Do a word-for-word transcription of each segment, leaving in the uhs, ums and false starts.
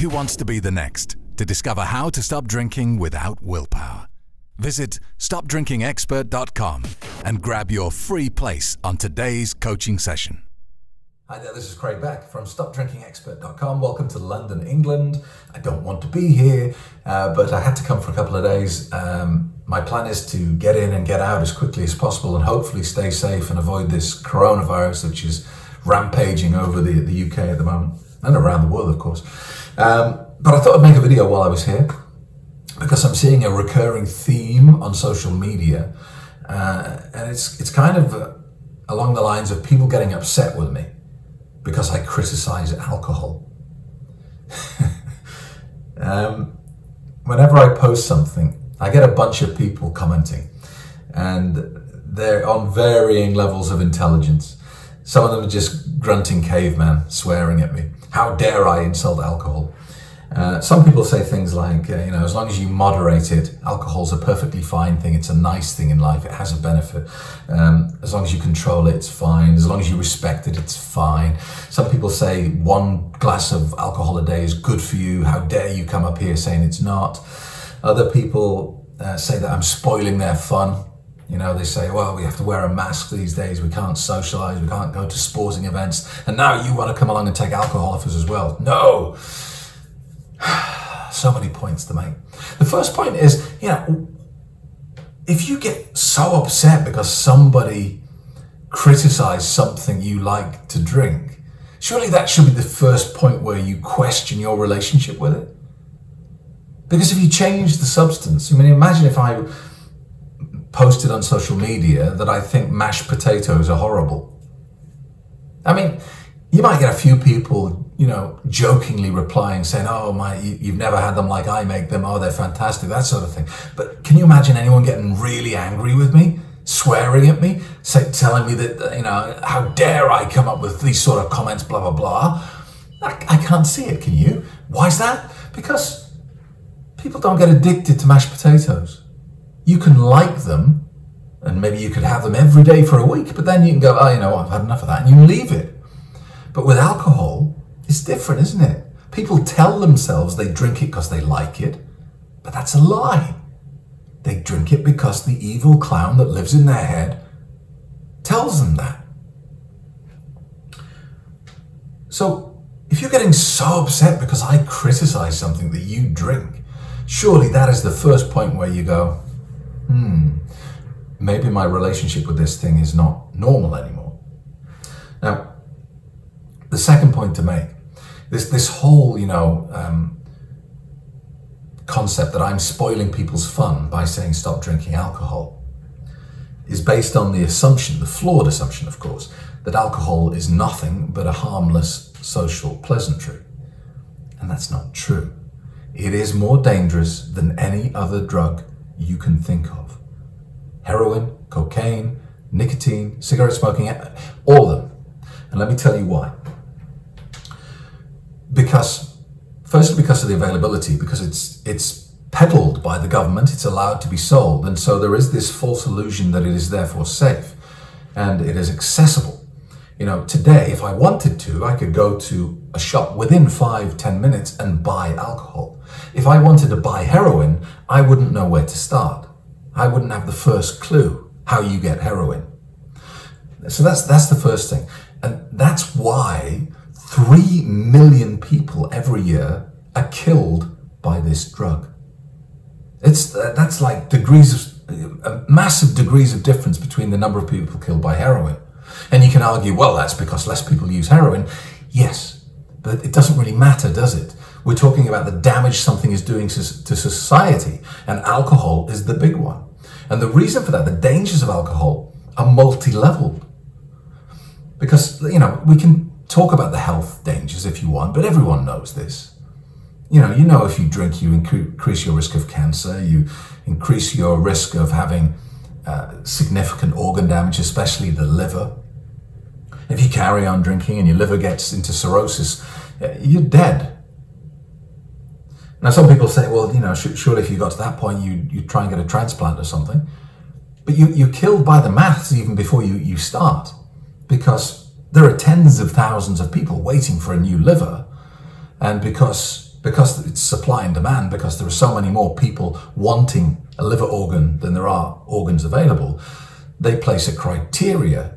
Who wants to be the next to discover how to stop drinking without willpower? Visit Stop Drinking Expert dot com and grab your free place on today's coaching session. Hi there, this is Craig Beck from Stop Drinking Expert dot com. Welcome to London, England. I don't want to be here, uh, but I had to come for a couple of days. Um, my plan is to get in and get out as quickly as possible and hopefully stay safe and avoid this coronavirus, which is rampaging over the, the U K at the moment and around the world, of course. Um, but I thought I'd make a video while I was here because I'm seeing a recurring theme on social media. Uh, and it's, it's kind of along the lines of people getting upset with me because I criticize alcohol. um, whenever I post something, I get a bunch of people commenting, and they're on varying levels of intelligence. Some of them are just grunting caveman, swearing at me. How dare I insult alcohol? Uh, some people say things like, uh, you know, as long as you moderate it, alcohol's a perfectly fine thing. It's a nice thing in life. It has a benefit. Um, as long as you control it, it's fine. As long as you respect it, it's fine. Some people say one glass of alcohol a day is good for you. How dare you come up here saying it's not? Other people uh, say that I'm spoiling their fun. You know, they say, well, we have to wear a mask these days. We can't socialize. We can't go to sporting events. And now you want to come along and take alcohol off us as well. No. So many points to make. The first point is, you know, if you get so upset because somebody criticized something you like to drink, surely that should be the first point where you question your relationship with it. Because if you change the substance, I mean, imagine if I posted on social media that I think mashed potatoes are horrible. I mean, you might get a few people, you know, jokingly replying, saying, oh my, you've never had them like I make them, oh, they're fantastic, that sort of thing. But can you imagine anyone getting really angry with me, swearing at me, say, telling me that, you know, how dare I come up with these sort of comments, blah, blah, blah. I, I can't see it, can you? Why's that? Because people don't get addicted to mashed potatoes. You can like them, and maybe you could have them every day for a week, but then you can go, oh, you know, I've had enough of that, and you leave it. But with alcohol, it's different, isn't it? People tell themselves they drink it because they like it, but that's a lie. They drink it because the evil clown that lives in their head tells them that. So if you're getting so upset because I criticize something that you drink, surely that is the first point where you go, hmm, maybe my relationship with this thing is not normal anymore. Now, the second point to make, This this whole, you know, um, concept that I'm spoiling people's fun by saying stop drinking alcohol is based on the assumption, the flawed assumption, of course, that alcohol is nothing but a harmless social pleasantry. And that's not true. It is more dangerous than any other drug you can think of. Heroin, cocaine, nicotine, cigarette smoking, all of them. And let me tell you why. Because, firstly, because of the availability, because it's it's peddled by the government, it's allowed to be sold, and so there is this false illusion that it is therefore safe, and it is accessible. You know, today, if I wanted to, I could go to a shop within five, ten minutes and buy alcohol. If I wanted to buy heroin, I wouldn't know where to start. I wouldn't have the first clue how you get heroin. So that's that's the first thing, and that's why Three million people every year are killed by this drug. It's that's like degrees of uh, massive degrees of difference between the number of people killed by heroin. And you can argue, well, that's because less people use heroin. Yes, but it doesn't really matter, does it? We're talking about the damage something is doing to, to society, and alcohol is the big one. And the reason for that, the dangers of alcohol are multi-leveled, because, you know, we can talk about the health dangers if you want, but everyone knows this. You know, you know if you drink, you increase your risk of cancer, you increase your risk of having uh, significant organ damage, especially the liver. If you carry on drinking and your liver gets into cirrhosis, you're dead. Now, some people say, well, you know, surely if you got to that point, you, you try and get a transplant or something. But you, you're killed by the maths even before you, you start, because there are tens of thousands of people waiting for a new liver, and because because it's supply and demand, because there are so many more people wanting a liver organ than there are organs available, they place a criteria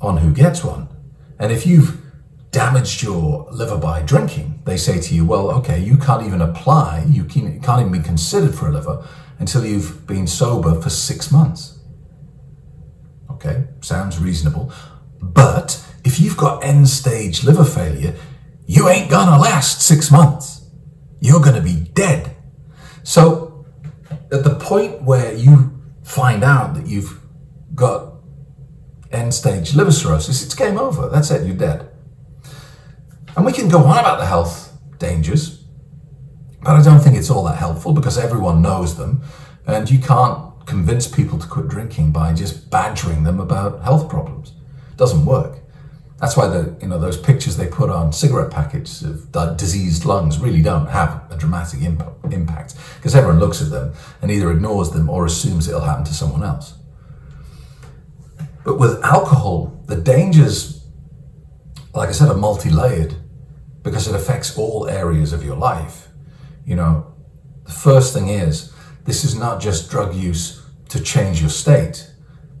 on who gets one. And if you've damaged your liver by drinking, they say to you, well, okay, you can't even apply, you can't even be considered for a liver until you've been sober for six months. Okay, sounds reasonable. But if you've got end-stage liver failure, you ain't gonna last six months. You're gonna be dead. So at the point where you find out that you've got end-stage liver cirrhosis, it's game over. That's it, you're dead. And we can go on about the health dangers, but I don't think it's all that helpful because everyone knows them, and you can't convince people to quit drinking by just badgering them about health problems. It doesn't work. That's why the you know those pictures they put on cigarette packets of diseased lungs really don't have a dramatic imp- impact because everyone looks at them and either ignores them or assumes it'll happen to someone else. But with alcohol, the dangers, like I said, are multi-layered because it affects all areas of your life. You know, the first thing is, this is not just drug use to change your state.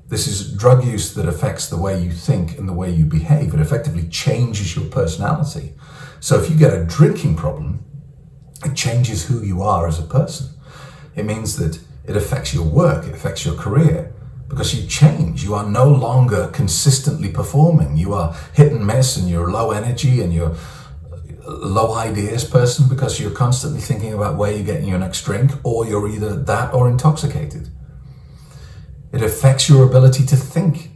This is drug use that affects the way you think and the way you behave. It effectively changes your personality. So if you get a drinking problem, it changes who you are as a person. It means that it affects your work, it affects your career, because you change. You are no longer consistently performing. You are hit and miss, and you're low energy, and you're a low ideas person because you're constantly thinking about where you're getting your next drink, or you're either that or intoxicated. It affects your ability to think.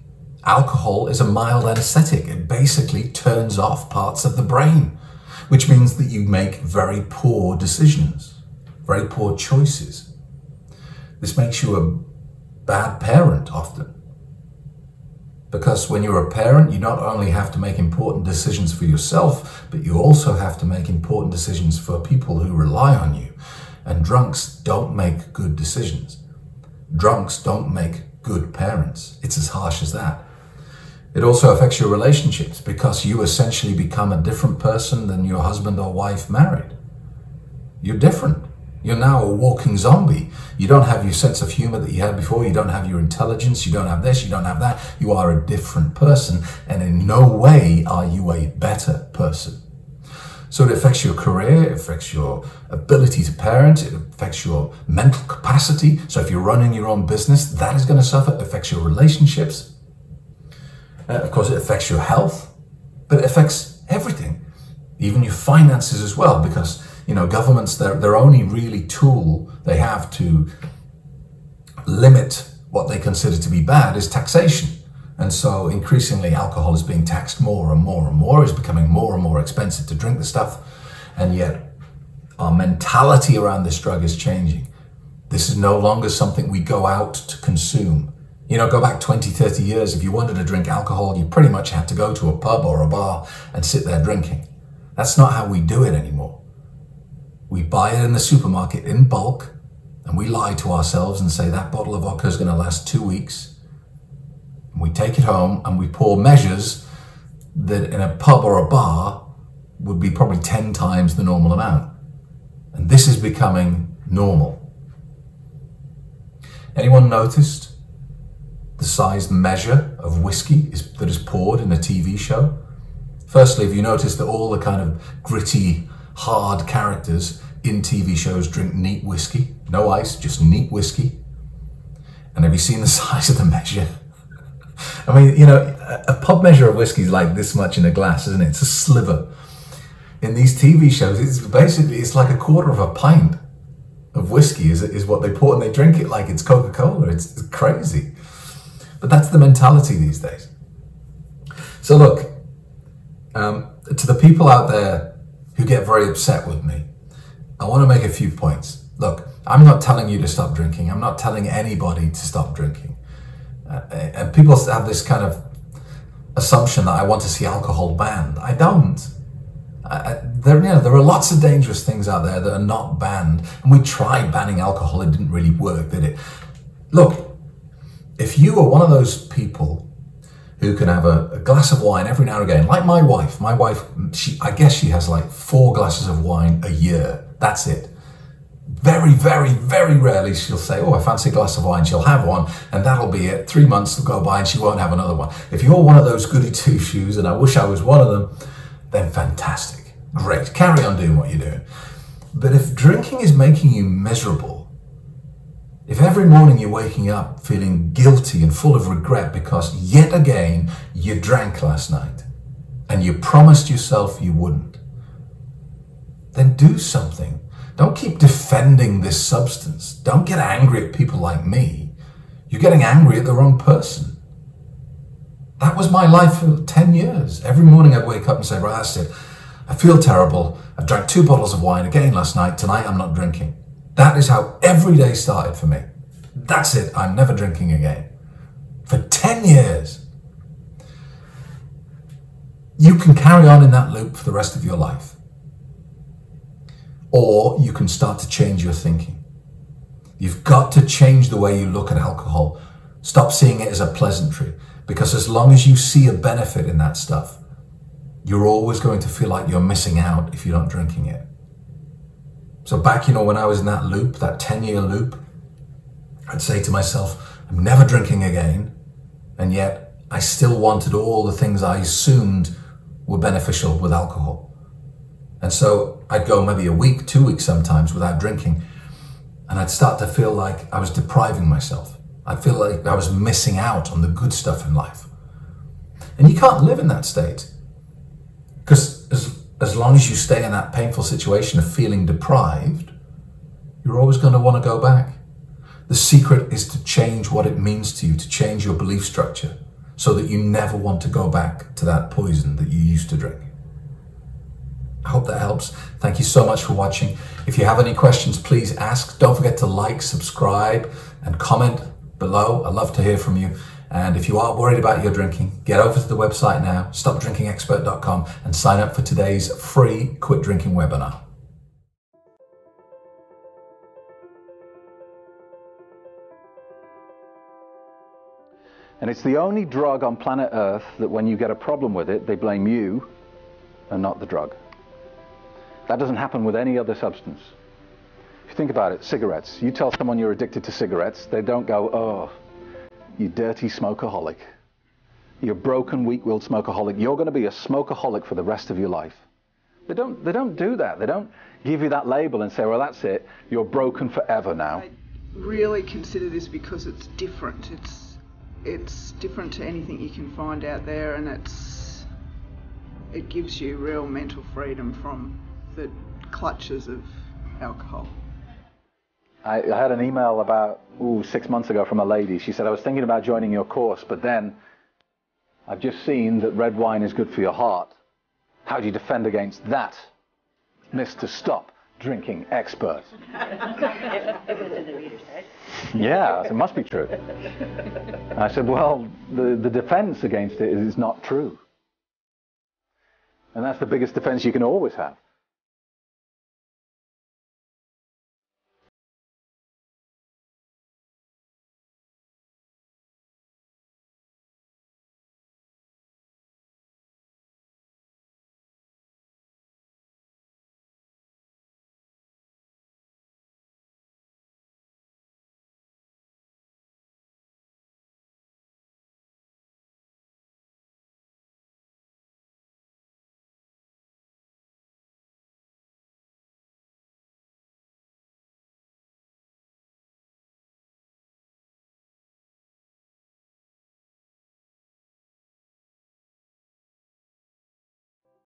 Alcohol is a mild anesthetic. It basically turns off parts of the brain, which means that you make very poor decisions, very poor choices. This makes you a bad parent often, because when you're a parent, you not only have to make important decisions for yourself, but you also have to make important decisions for people who rely on you. And drunks don't make good decisions. Drunks don't make good parents. It's as harsh as that. It also affects your relationships because you essentially become a different person than your husband or wife married. You're different. You're now a walking zombie. You don't have your sense of humor that you had before. You don't have your intelligence. You don't have this. You don't have that. You are a different person, and in no way are you a better person. So it affects your career, it affects your ability to parent, it affects your mental capacity. So if you're running your own business, that is going to suffer. It affects your relationships. Uh, of course, it affects your health, but it affects everything, even your finances as well, because, you know, governments, their, their only really tool they have to limit what they consider to be bad is taxation. And so increasingly alcohol is being taxed more and more and more. It's becoming more and more expensive to drink the stuff. And yet our mentality around this drug is changing. This is no longer something we go out to consume. You know, go back twenty, thirty years, if you wanted to drink alcohol, you pretty much had to go to a pub or a bar and sit there drinking. That's not how we do it anymore. We buy it in the supermarket in bulk, and we lie to ourselves and say that bottle of vodka is going to last two weeks. We take it home and we pour measures that in a pub or a bar would be probably ten times the normal amount. And this is becoming normal. Anyone noticed the size measure of whiskey is, that is poured in a T V show? Firstly, if you notice that all the kind of gritty, hard characters in T V shows drink neat whiskey, no ice, just neat whiskey. And have you seen the size of the measure? I mean, you know, a pub measure of whiskey is like this much in a glass, isn't it? It's a sliver. In these T V shows, it's basically, it's like a quarter of a pint of whiskey is, is what they pour, and they drink it like it's Coca-Cola. It's, it's crazy. But that's the mentality these days. So look, um, to the people out there who get very upset with me, I want to make a few points. Look, I'm not telling you to stop drinking. I'm not telling anybody to stop drinking. Uh, and people have this kind of assumption that I want to see alcohol banned. I don't. I, I, there, you know, there are lots of dangerous things out there that are not banned. And we tried banning alcohol. It didn't really work, did it? Look, if you are one of those people who can have a, a glass of wine every now and again, like my wife. My wife, she, I guess she has like four glasses of wine a year. That's it. Very, very, very rarely she'll say, oh, I fancy a glass of wine. She'll have one and that'll be it. Three months will go by and she won't have another one. If you're one of those goody two-shoes, and I wish I was one of them, then fantastic. Great. Carry on doing what you're doing. But if drinking is making you miserable, if every morning you're waking up feeling guilty and full of regret because yet again you drank last night and you promised yourself you wouldn't, then do something. Don't keep defending this substance. Don't get angry at people like me. You're getting angry at the wrong person. That was my life for ten years. Every morning I'd wake up and say, right, that's it. I feel terrible. I've drank two bottles of wine again last night. Tonight I'm not drinking. That is how every day started for me. That's it. I'm never drinking again. For ten years. You can carry on in that loop for the rest of your life. Or you can start to change your thinking. You've got to change the way you look at alcohol. Stop seeing it as a pleasantry, because as long as you see a benefit in that stuff, you're always going to feel like you're missing out if you're not drinking it. So back, you know, when I was in that loop, that ten-year loop, I'd say to myself, I'm never drinking again. And yet I still wanted all the things I assumed were beneficial with alcohol. And so I'd go maybe a week, two weeks sometimes without drinking. And I'd start to feel like I was depriving myself. I'd feel like I was missing out on the good stuff in life. And you can't live in that state. Because as, as long as you stay in that painful situation of feeling deprived, you're always going to want to go back. The secret is to change what it means to you, to change your belief structure so that you never want to go back to that poison that you used to drink. I hope that helps. Thank you so much for watching. If you have any questions, please ask. Don't forget to like, subscribe, and comment below. I'd love to hear from you. And if you are worried about your drinking, get over to the website now, Stop Drinking Expert dot com, and sign up for today's free Quit Drinking webinar. And it's the only drug on planet Earth that when you get a problem with it, they blame you and not the drug. That doesn't happen with any other substance. If you think about it, cigarettes. You tell someone you're addicted to cigarettes, they don't go, oh, you dirty smokeaholic. You're broken, weak-willed smokeaholic. You're going to be a smokeaholic for the rest of your life. They don't, they don't do that. They don't give you that label and say, well, that's it. You're broken forever now. I really consider this because it's different. It's, it's different to anything you can find out there, and it's, it gives you real mental freedom from the clutches of alcohol. I, I had an email about ooh, six months ago from a lady. She said, I was thinking about joining your course, but then I've just seen that red wine is good for your heart. How do you defend against that, Mister Stop Drinking Expert? If it was in the reader's head. Yeah, it must be true. And I said, well, the, the defense against it is it's not true. And that's the biggest defense you can always have.